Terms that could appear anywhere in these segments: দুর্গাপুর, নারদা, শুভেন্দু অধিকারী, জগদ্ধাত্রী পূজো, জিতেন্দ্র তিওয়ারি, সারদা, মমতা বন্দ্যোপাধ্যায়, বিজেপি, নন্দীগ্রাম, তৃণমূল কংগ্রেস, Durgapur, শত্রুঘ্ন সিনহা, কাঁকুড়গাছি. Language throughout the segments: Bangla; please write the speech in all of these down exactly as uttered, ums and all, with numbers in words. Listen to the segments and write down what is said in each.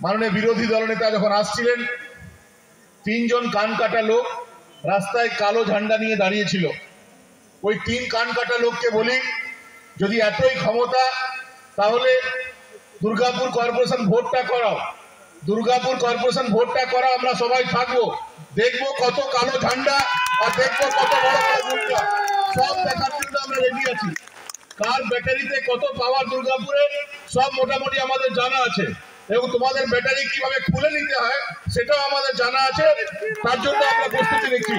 माननीय बिरोधी दल नेता जखन आसछिलेन तीन जन कान काटा लोक रास्ताय कालो झंडा निये दाड़िये छिलो। ओई तीन कान काटा लोकके बोली यदि एतोई क्षमता ताहले दुर्गापुर करपोरेशन भोटटा कराओ, दुर्गापुर करपोरेशन भोटटा कराओ, आमरा सबाई थाकबो, देखबो कत कालो झंडा और देखबो कत बड़ बड़ मुर्ति सब देखार जोन्नो आमरा रेडी आछि। कार बैटारीते कत पावार दुर्गापुरे सब मोटामुटी आमादेर जाना आछे এবং তোমাদের ব্যাটারি কিভাবে খুলে নিতে হয় সেটাও আমাদের জানা আছে, তার জন্য আমরা প্রস্তুতি নিচ্ছি।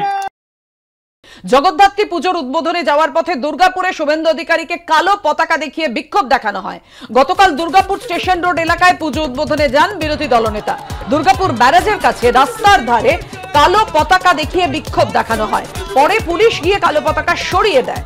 জগদ্ধাত্রী পূজোর উদ্বোধনে যাওয়ার পথে দুর্গাপুরে শুভেন্দু অধিকারীকে কালো পতাকা দেখিয়ে বিক্ষোভ দেখানো হয়। গতকাল দুর্গাপুর স্টেশন রোড এলাকায় পূজো উদ্বোধনে যান বিরোধী দলনেতা। দুর্গাপুর ব্যারাজের কাছে রাস্তার ধারে কালো পতাকা দেখিয়ে বিক্ষোভ দেখানো হয়, পরে পুলিশ গিয়ে কালো পতাকা সরিয়ে দেয়।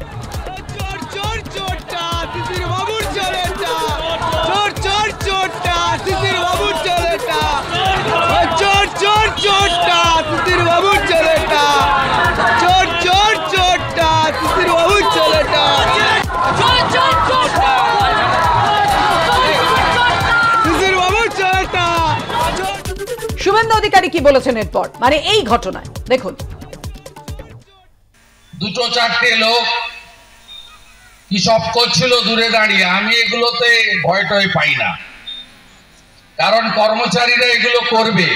শুভেন্দু অধিকারী কি বলেছেন এরপর মানে এই ঘটনায় দেখুন। দুটো চারটে লোক কি সব করছিল দূরে দাঁড়িয়ে, আমি এগুলোতে ভয় টয় পাই না, কারণ কর্মচারীরা এগুলো করবে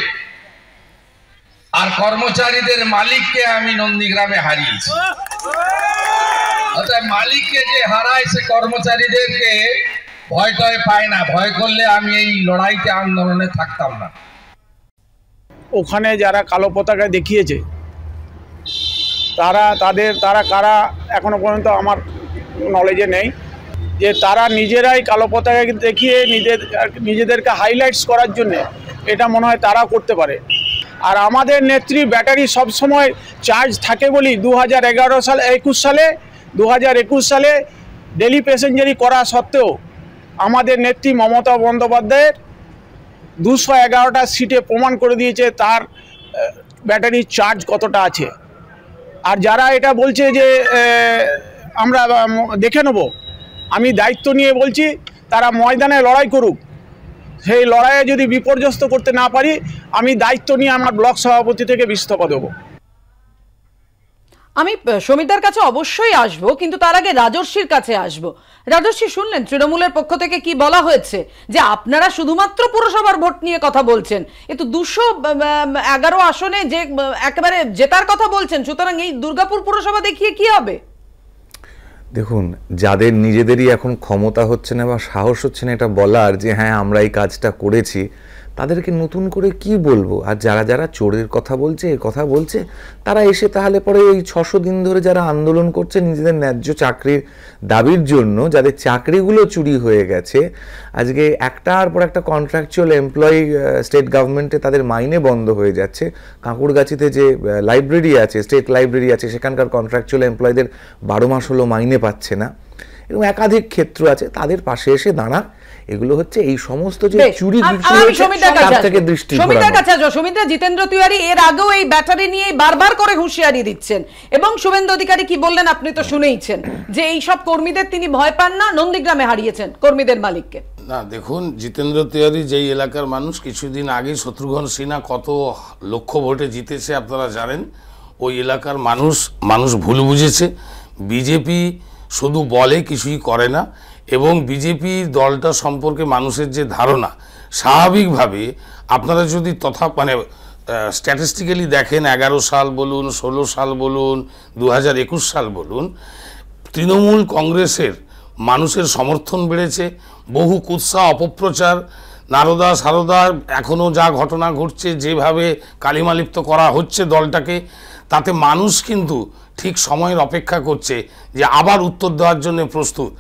আর কর্মচারীদের মালিককে আমি নন্দীগ্রামে হারিয়েছি। অর্থাৎ মালিককে যে হারায় সে কর্মচারীদেরকে ভয় টয় পায় না, ভয় করলে আমি এই লড়াইতে আন্দোলনে থাকতাম না। ওখানে যারা কালো পতাকা দেখিয়েছে তারা তাদের তারা কারা এখনো পর্যন্ত আমার নলেজে নেই, যে তারা নিজেরাই কালো পতাকা দেখিয়ে নিজের নিজেদেরকে হাইলাইটস করার জন্য এটা মনে হয় তারা করতে পারে। আর আমাদের নেত্রী ব্যাটারি সবসময় চার্জ থাকে বলি দু হাজার এগারো সাল একুশ সালে দু হাজার একুশ সালে ডেলি প্যাসেঞ্জারি করা সত্ত্বেও আমাদের নেত্রী মমতা বন্দ্যোপাধ্যায়ের দুশো এগারোটা সিটে প্রমাণ করে দিয়েছে তার ব্যাটারি চার্জ কতটা আছে। আর যারা এটা বলছে যে আমরা দেখে নেব, আমি দায়িত্ব নিয়ে বলছি তারা ময়দানে লড়াই করুক, সেই লড়াইয়ে যদি বিপর্যস্ত করতে না পারি আমি দায়িত্ব নিয়ে আমার ব্লক সভাপতি থেকে ইস্তফা দেব। আমি সমিতার কাছে অবশ্যই আসব, কিন্তু তার আগে রাজর্ষীর কাছে আসব। রাজর্ষী, শুনলেন তৃণমূলের পক্ষ থেকে কি বলা হয়েছে যে আপনারা শুধুমাত্র পুরসভার ভোট নিয়ে কথা বলছেন, কিন্তু দুশো এগারো আসনে যে একেবারে জেতার কথা বলছেন, সুতরাং এই দুর্গাপুর পুরসভা দেখিয়ে কি হবে? দেখুন, যাদের নিজেদেরই এখন ক্ষমতা হচ্ছে না বা সাহস হচ্ছে না এটা বলার যে হ্যাঁ আমরা এই কাজটা করেছি, তাদেরকে নতুন করে কি বলবো। আর যারা যারা চোরের কথা বলছে এর কথা বলছে তারা এসে তাহলে পরে এই ছশো দিন ধরে যারা আন্দোলন করছে নিজেদের ন্যায্য চাকরির দাবির জন্য, যাদের চাকরিগুলো চুরি হয়ে গেছে, আজকে একটার পর একটা কন্ট্রাকচুয়াল এমপ্লয়ি স্টেট গভর্নমেন্টে তাদের মাইনে বন্ধ হয়ে যাচ্ছে, কাঁকুড়গাছিতে যে লাইব্রেরি আছে স্টেট লাইব্রেরি আছে সেখানকার কন্ট্রাকচুয়াল এমপ্লয়ীদের বারো মাস হলো মাইনে পাচ্ছে না, এবং একাধিক ক্ষেত্র আছে, তাদের পাশে এসে দাঁড়া। এগুলো হচ্ছে এই সমস্ত যে চুরি থেকে দৃষ্টি। সমিতার কাছে সমিতা জিতেন্দ্র তিওয়ারি এর আগেও এই ব্যাটারি নিয়ে বারবার করে হুঁশিয়ারি দিচ্ছেন, এবং শুভেন্দু অধিকারী কি বললেন আপনি তো শুনেইছেন যে এই সব কর্মীদের তিনি ভয় পান না, নন্দীগ্রামে হারিয়েছেন কর্মীদের মালিককে। না দেখুন, জিতেন্দ্র তিওয়ারি যেই এলাকার মানুষ, কিছুদিন আগে শত্রুঘ্ন সিনহা কত লক্ষ ভোটে জিতেছে আপনারা জানেন, ওই এলাকার মানুষ মানুষ ভুল বুঝেছে। বিজেপি শুধু বলে কিছুই করে না, এবং বিজেপি দলটা সম্পর্কে মানুষের যে ধারণা, স্বাভাবিকভাবে আপনারা যদি তথা মানে স্ট্যাটিস্টিক্যালি দেখেন এগারো সাল বলুন, ষোলো সাল বলুন, দু হাজার একুশ সাল বলুন, তৃণমূল কংগ্রেসের মানুষের সমর্থন বেড়েছে, বহু কুৎসা অপপ্রচার নারদা সারদা এখনও যা ঘটনা ঘটছে, যেভাবে কালিমালিপ্ত করা হচ্ছে দলটাকে, তাতে মানুষ কিন্তু ঠিক সময়ের অপেক্ষা করছে যে আবার উত্তর দেওয়ার জন্য প্রস্তুত।